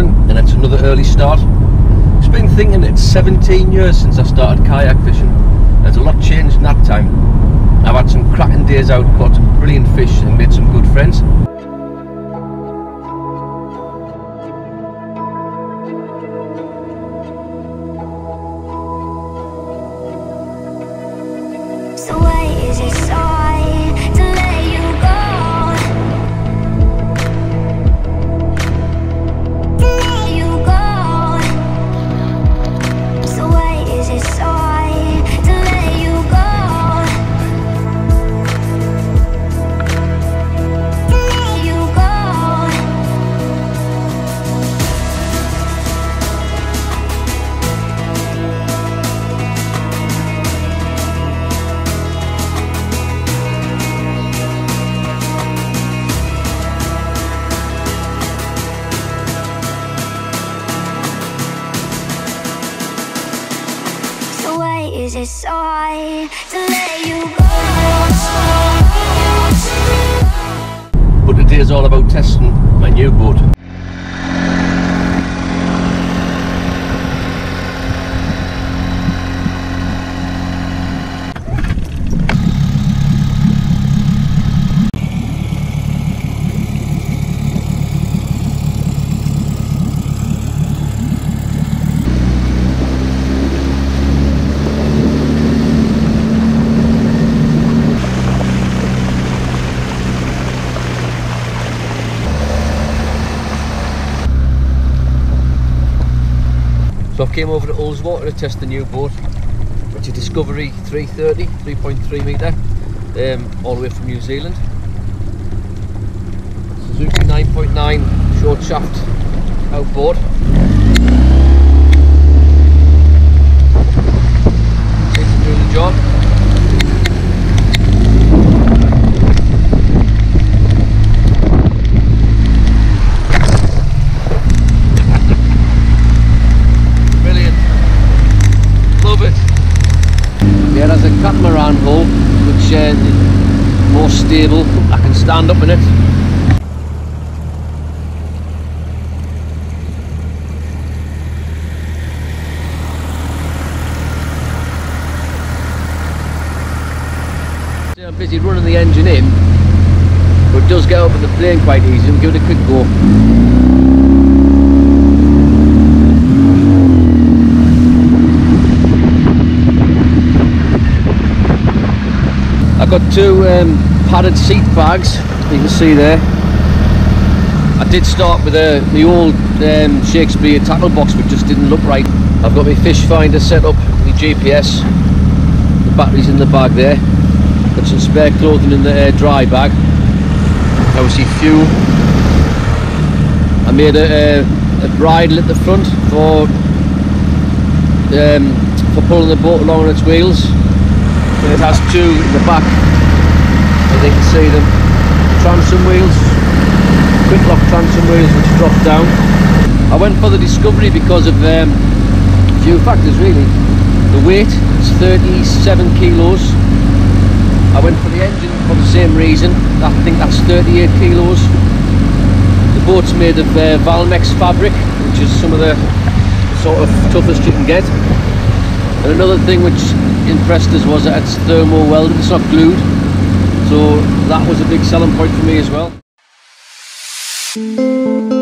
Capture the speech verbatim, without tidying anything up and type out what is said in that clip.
morning, and it's another early start. It's been thinking it's seventeen years since I started kayak fishing. There's a lot changed in that time. I've had some cracking days out, caught some brilliant fish and made some good friends. Is it so hard to let you go? But today is all about testing my new boat. So I came over to Ullswater to test the new boat, which is Discovery three thirty, three point three metre, um, all the way from New Zealand. Suzuki nine point nine short shaft outboard. Seems to do the job. Catamaran hull, which uh, is more stable. I can stand up in it. I'm busy running the engine in, but it does get up in the plane quite easy. We'll give it a quick go. I've got two um, padded seat bags, you can see there. I did start with uh, the old um, Shakespeare tackle box, which just didn't look right. I've got my fish finder set up, the G P S, the battery's in the bag there. Got some spare clothing in the uh, dry bag. Obviously fuel. I made a, a, a bridle at the front for, um, for pulling the boat along on its wheels. It has two in the back, as you can see them. Transom wheels, quick lock transom wheels, which drop down. I went for the Discovery because of um, a few factors really. The weight is thirty-seven kilos. I went for the engine for the same reason. I think that's thirty-eight kilos. The boat's made of uh, Valmex fabric, which is some of the sort of toughest you can get. And another thing which impressed us was that it's thermo welded, it's not glued, so that was a big selling point for me as well.